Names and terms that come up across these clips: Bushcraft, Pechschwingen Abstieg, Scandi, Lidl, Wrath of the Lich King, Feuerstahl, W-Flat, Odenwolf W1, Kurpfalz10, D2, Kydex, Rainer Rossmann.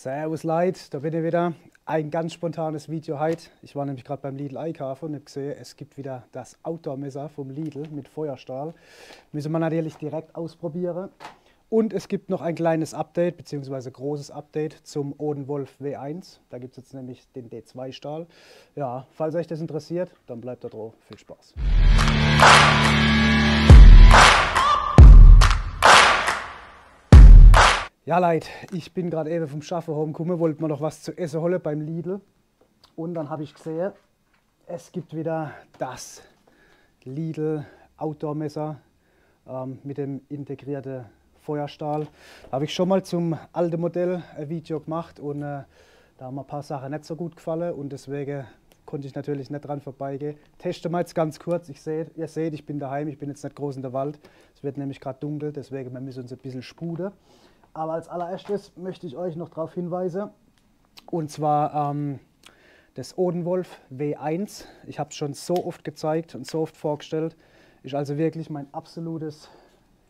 Servus Leute, da bin ich wieder. Ein ganz spontanes Video heute. Ich war nämlich gerade beim Lidl einkaufen und habe gesehen, es gibt wieder das Outdoor-Messer vom Lidl mit Feuerstahl. Müssen wir natürlich direkt ausprobieren. Und es gibt noch ein kleines Update, beziehungsweise großes Update zum Odenwolf W1. Da gibt es jetzt nämlich den D2-Stahl. Ja, falls euch das interessiert, dann bleibt da drauf. Viel Spaß. Ja Leute, ich bin gerade eben vom Schaffen heimgekommen, wollte mir noch was zu essen holen beim Lidl. Und dann habe ich gesehen, es gibt wieder das Lidl Outdoor Messer mit dem integrierten Feuerstahl. Da habe ich schon mal zum alten Modell ein Video gemacht und da haben mir ein paar Sachen nicht so gut gefallen und deswegen konnte ich natürlich nicht dran vorbeigehen. Teste mal jetzt ganz kurz. Ihr seht, ich bin daheim, ich bin jetzt nicht groß in der Wald. Es wird nämlich gerade dunkel, deswegen wir müssen uns ein bisschen spuden. Aber als allererstes möchte ich euch noch darauf hinweisen, und zwar das Odenwolf W1. Ich habe es schon so oft gezeigt und so oft vorgestellt. Ist also wirklich mein absolutes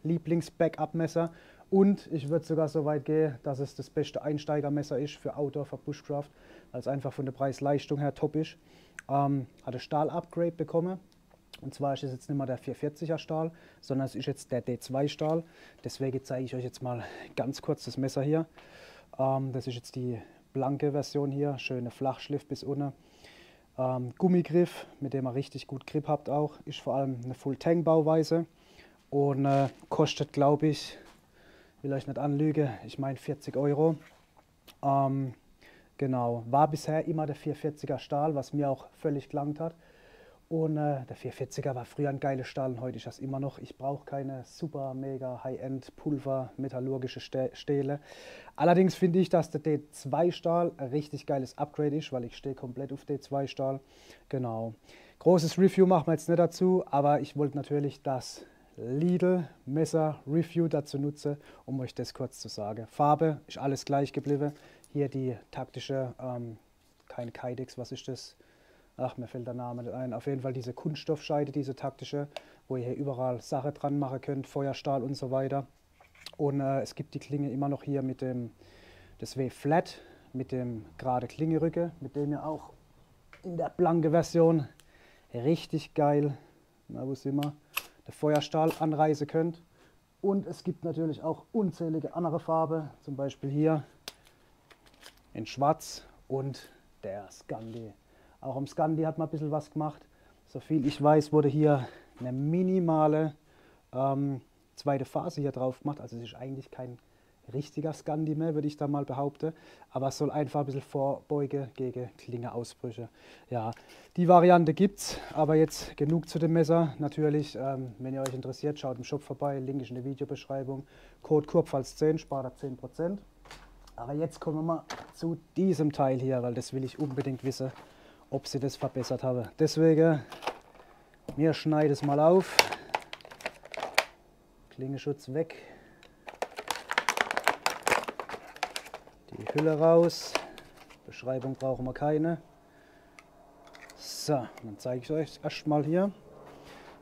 Lieblings-Backup-Messer. Und ich würde sogar so weit gehen, dass es das beste Einsteigermesser ist für Outdoor, für Bushcraft, weil es einfach von der Preis-Leistung her top ist. Hat ein Stahl-Upgrade bekommen. Und zwar ist es jetzt nicht mehr der 440er Stahl, sondern es ist jetzt der D2 Stahl. Deswegen zeige ich euch jetzt mal ganz kurz das Messer hier. Das ist jetzt die blanke Version hier, schöne Flachschliff bis unten. Gummigriff, mit dem ihr richtig gut Grip habt auch. Ist vor allem eine Full-Tang-Bauweise und kostet, glaube ich, will euch nicht anlügen, ich meine 40 €. Genau, war bisher immer der 440er Stahl, was mir auch völlig gelangt hat. Und der 440er war früher ein geiler Stahl und heute ist das immer noch. Ich brauche keine super, mega, high-end, pulver, metallurgische Stähle. Allerdings finde ich, dass der D2-Stahl ein richtig geiles Upgrade ist, weil ich stehe komplett auf D2-Stahl. Genau. Großes Review machen wir jetzt nicht dazu, aber ich wollte natürlich das Lidl-Messer-Review dazu nutzen, um euch das kurz zu sagen. Farbe ist alles gleich geblieben. Hier die taktische, kein Kydex, was ist das? Ach, mir fällt der Name nicht ein. Auf jeden Fall diese Kunststoffscheide, diese taktische, wo ihr hier überall Sache dran machen könnt, Feuerstahl und so weiter. Und es gibt die Klinge immer noch hier mit dem W-Flat, mit dem gerade Klingerücke, mit dem ihr auch in der blanken Version richtig geil, na wo sind wir, den Feuerstahl anreißen könnt. Und es gibt natürlich auch unzählige andere Farben, zum Beispiel hier in Schwarz und der Scandi. Auch am Scandi hat man ein bisschen was gemacht. Soviel ich weiß, wurde hier eine minimale zweite Phase hier drauf gemacht. Also es ist eigentlich kein richtiger Scandi mehr, würde ich da mal behaupten. Aber es soll einfach ein bisschen vorbeugen gegen Klingeausbrüche. Ja, die Variante gibt es, aber jetzt genug zu dem Messer. Natürlich, wenn ihr euch interessiert, schaut im Shop vorbei. Link ist in der Videobeschreibung. Code Kurpfalz10 spart da 10%. Aber jetzt kommen wir mal zu diesem Teil hier, weil das will ich unbedingt wissen, ob sie das verbessert habe. Deswegen, mir schneide es mal auf. Klingenschutz weg. Die Hülle raus. Beschreibung brauchen wir keine. So, dann zeige ich euch erstmal hier.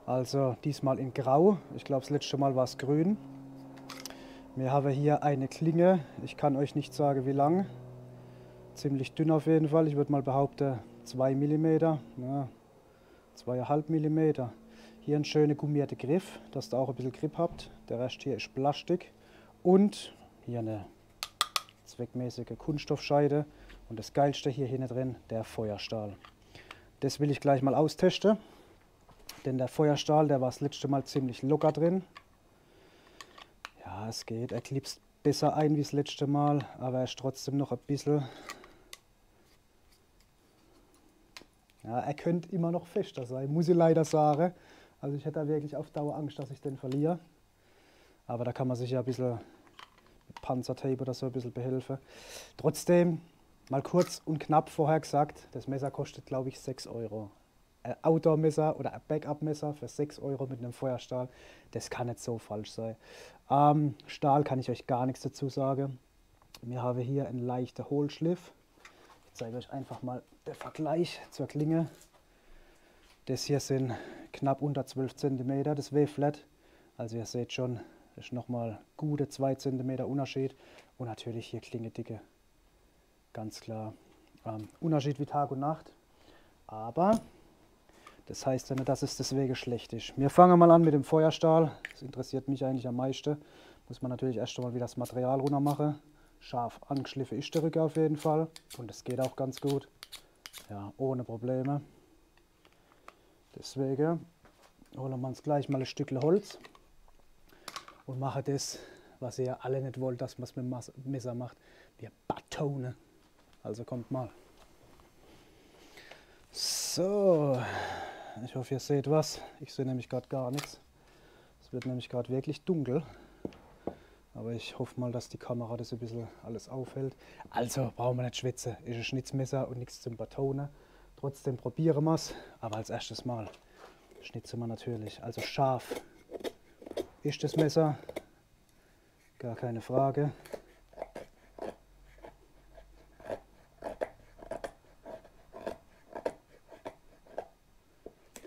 Also diesmal in Grau. Ich glaube, das letzte Mal war es grün. Wir haben hier eine Klinge. Ich kann euch nicht sagen, wie lang. Ziemlich dünn auf jeden Fall. Ich würde mal behaupten, 2 mm, ja, 2,5 mm. Hier ein schöner gummierter Griff, dass ihr auch ein bisschen Grip habt. Der Rest hier ist Plastik. Und hier eine zweckmäßige Kunststoffscheide. Und das Geilste hier hinten drin, der Feuerstahl. Das will ich gleich mal austesten. Denn der Feuerstahl, der war das letzte Mal ziemlich locker drin. Ja, es geht. Er klipst besser ein wie das letzte Mal, aber er ist trotzdem noch ein bisschen... Ja, er könnte immer noch fester sein, muss ich leider sagen. Also ich hätte da wirklich auf Dauer Angst, dass ich den verliere. Aber da kann man sich ja ein bisschen mit Panzertape oder so ein bisschen behelfen. Trotzdem, mal kurz und knapp vorher gesagt, das Messer kostet, glaube ich, 6 €. Ein Outdoor-Messer oder ein Backup-Messer für 6 € mit einem Feuerstahl, das kann nicht so falsch sein. Stahl kann ich euch gar nichts dazu sagen. Wir haben hier einen leichten Hohlschliff. Ich zeige euch einfach mal den Vergleich zur Klinge. Das hier sind knapp unter 12 cm, das W-Flat. Also ihr seht schon, das ist nochmal gute 2 cm Unterschied. Und natürlich hier Klingedicke. Ganz klar Unterschied wie Tag und Nacht. Aber das heißt ja nicht, dass es deswegen schlecht ist. Wir fangen mal an mit dem Feuerstahl. Das interessiert mich eigentlich am meisten. Muss man natürlich erst einmal wieder das Material runter machen. Scharf angeschliffen ist der Rücken auf jeden Fall. Und es geht auch ganz gut. Ja, ohne Probleme. Deswegen holen wir uns gleich mal ein Stückchen Holz und machen das, was ihr ja alle nicht wollt, dass man es mit dem Messer macht. Wir batone. Also kommt mal. So, ich hoffe, ihr seht was. Ich sehe nämlich gerade gar nichts. Es wird nämlich gerade wirklich dunkel. Aber ich hoffe mal, dass die Kamera das ein bisschen alles aufhält. Also brauchen wir nicht schwitzen. Ist ein Schnitzmesser und nichts zum Batonen. Trotzdem probieren wir es. Aber als erstes Mal schnitzen wir natürlich. Also scharf ist das Messer. Gar keine Frage.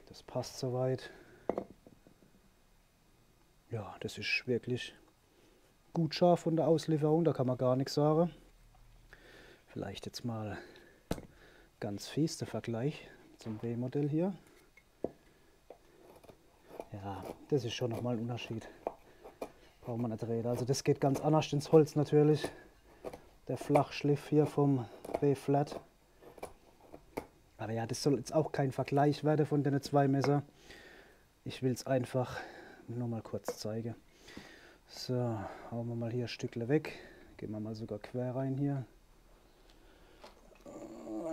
Das passt soweit. Ja, das ist wirklich gut scharf von der Auslieferung, da kann man gar nichts sagen. Vielleicht jetzt mal ganz fies der Vergleich zum B-Modell hier. Ja, das ist schon nochmal ein Unterschied. Braucht man nicht reden. Also das geht ganz anders ins Holz natürlich. Der Flachschliff hier vom W-Flat. Aber ja, das soll jetzt auch kein Vergleich werden von den zwei Messer. Ich will es einfach nur mal kurz zeigen. So, hauen wir mal hier ein Stückchen weg. Gehen wir mal sogar quer rein hier.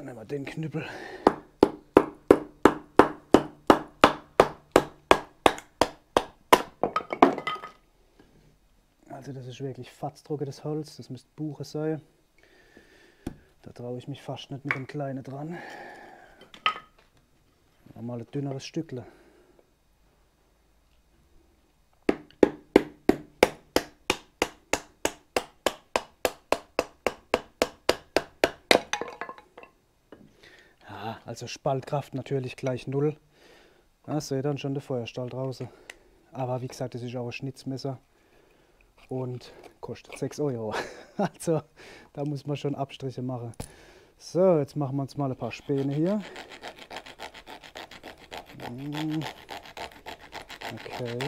Nehmen wir den Knüppel. Also das ist wirklich Fatzdrucke, das Holz. Das müsste Buche sein. Da traue ich mich fast nicht mit dem Kleinen dran. Mal ein dünneres Stückchen. Ja, also Spaltkraft natürlich gleich null. Da seht ihr dann schon den Feuerstahl draußen. Aber wie gesagt, das ist auch ein Schnitzmesser und kostet 6 Euro. Also da muss man schon Abstriche machen. So, jetzt machen wir uns mal ein paar Späne hier. Okay.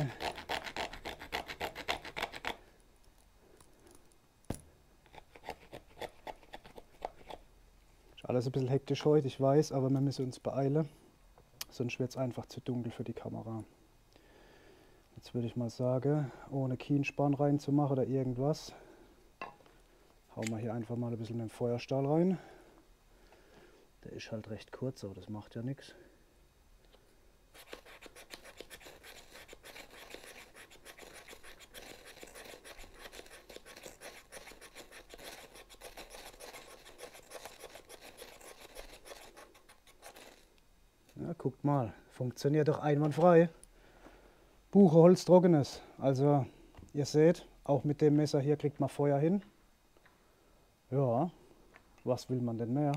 Ist alles ein bisschen hektisch heute, ich weiß, aber wir müssen uns beeilen. Sonst wird es einfach zu dunkel für die Kamera. Jetzt würde ich mal sagen, ohne Kienspan reinzumachen oder irgendwas, hauen wir hier einfach mal ein bisschen mit dem Feuerstahl rein. Der ist halt recht kurz, aber das macht ja nichts. Ja, guckt mal, funktioniert doch einwandfrei. Buche Holz Trockenes. Also ihr seht, auch mit dem Messer hier kriegt man Feuer hin. Ja, was will man denn mehr?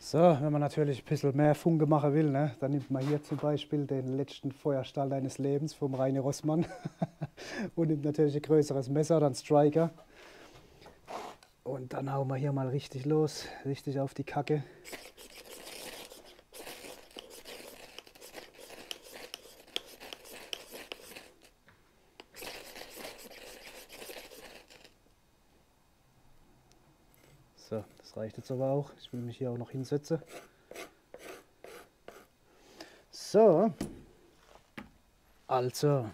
So, wenn man natürlich ein bisschen mehr Funke machen will, ne, dann nimmt man hier zum Beispiel den letzten Feuerstahl deines Lebens vom Rainer Rossmann und nimmt natürlich ein größeres Messer, dann Striker. Und dann hauen wir hier mal richtig los, richtig auf die Kacke. So, das reicht jetzt aber auch. Ich will mich hier auch noch hinsetzen. So, also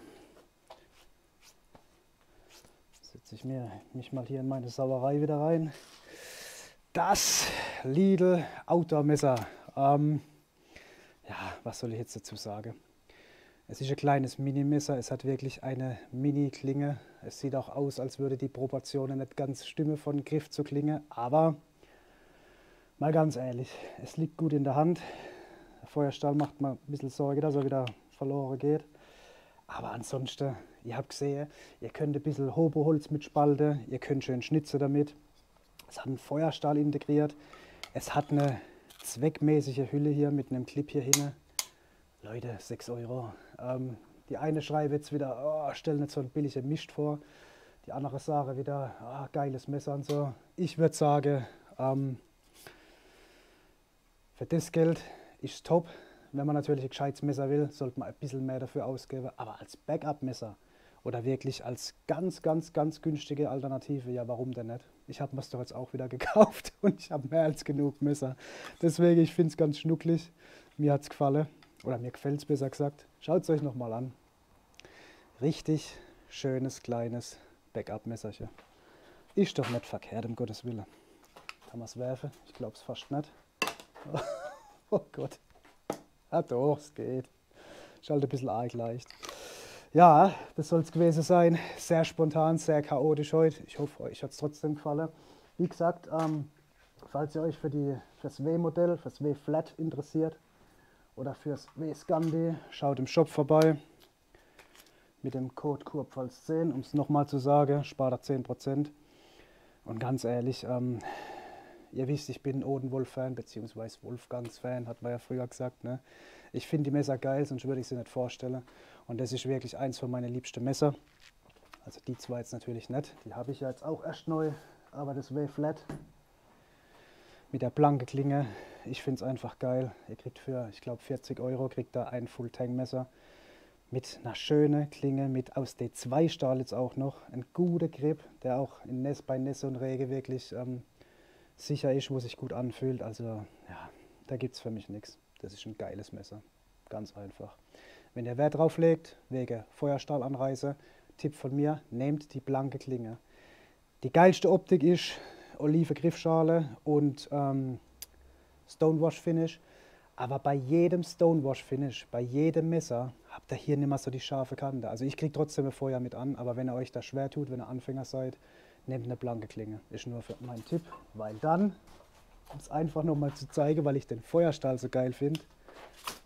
setze ich mich mal hier in meine Sauerei wieder rein. Das Lidl Outdoor Messer. Ja, was soll ich jetzt dazu sagen? Es ist ein kleines Mini-Messer. Es hat wirklich eine Mini-Klinge. Es sieht auch aus, als würde die Proportionen nicht ganz stimmen von Griff zu Klinge. Aber mal ganz ehrlich, es liegt gut in der Hand. Der Feuerstahl macht mir ein bisschen Sorge, dass er wieder verloren geht. Aber ansonsten, ihr habt gesehen, ihr könnt ein bisschen Hoboholz mitspalten, ihr könnt schön schnitzen damit. Es hat einen Feuerstahl integriert. Es hat eine zweckmäßige Hülle hier mit einem Clip hier hin. Leute, 6 Euro. Die eine schreibt jetzt wieder, oh, stell nicht so ein billiger Mist vor. Die andere sagen wieder, ah, geiles Messer und so. Ich würde sagen, für das Geld ist es top. Wenn man natürlich ein gescheites Messer will, sollte man ein bisschen mehr dafür ausgeben. Aber als Backup-Messer oder wirklich als ganz, ganz, ganz günstige Alternative, ja, warum denn nicht? Ich habe mir das doch jetzt auch wieder gekauft und ich habe mehr als genug Messer. Deswegen, ich finde es ganz schnucklig. Mir hat es gefallen. Oder mir gefällt es besser gesagt. Schaut es euch nochmal an. Richtig schönes, kleines Backup-Messerchen. Ist doch nicht verkehrt, um Gottes Willen. Kann man es werfen? Ich glaube es fast nicht. Oh Gott. Ah doch, es geht. Ist halt ein bisschen arg leicht. Ja, das soll es gewesen sein. Sehr spontan, sehr chaotisch heute. Ich hoffe, euch hat es trotzdem gefallen. Wie gesagt, falls ihr euch fürs W-Modell, fürs W-Flat interessiert oder fürs W-Scandi, schaut im Shop vorbei. Mit dem Code Kurpfalz10, um es nochmal zu sagen, spart er 10%. Und ganz ehrlich, ihr wisst, ich bin Odenwolf-Fan, beziehungsweise Wolfgangs-Fan, hat man ja früher gesagt. Ne? Ich finde die Messer geil, sonst würde ich sie nicht vorstellen. Und das ist wirklich eins von meinen liebsten Messer. Also die zwei jetzt natürlich nicht. Die habe ich ja jetzt auch erst neu. Aber das W-Flat mit der blanken Klinge, ich finde es einfach geil. Ihr kriegt für, ich glaube, 40 € kriegt da ein Full-Tang-Messer. Mit einer schönen Klinge, mit aus D2 Stahl jetzt auch noch. Ein guter Grip, der auch in Nässe, bei Nässe und Regen wirklich sicher ist, wo sich gut anfühlt. Also ja, da gibt es für mich nichts. Das ist ein geiles Messer, ganz einfach. Wenn ihr Wert drauf legt, wegen Feuerstahlanreise, Tipp von mir, nehmt die blanke Klinge. Die geilste Optik ist olive Griffschale und Stonewash Finish. Aber bei jedem Stonewash-Finish, bei jedem Messer, habt ihr hier nicht mehr so die scharfe Kante. Also ich kriege trotzdem ein Feuer mit an, aber wenn ihr euch das schwer tut, wenn ihr Anfänger seid, nehmt eine blanke Klinge. Ist nur für meinen Tipp, weil dann, um es einfach nochmal zu zeigen, weil ich den Feuerstahl so geil finde,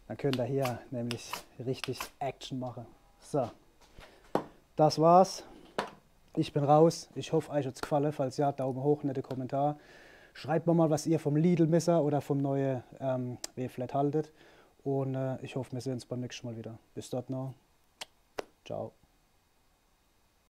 dann könnt ihr hier nämlich richtig Action machen. So, das war's. Ich bin raus. Ich hoffe, euch hat's gefallen. Falls ja, Daumen hoch, nette Kommentar. Schreibt mir mal, was ihr vom Lidl-Messer oder vom neuen W-Flat haltet. Und ich hoffe, wir sehen uns beim nächsten Mal wieder. Bis dort noch. Ciao.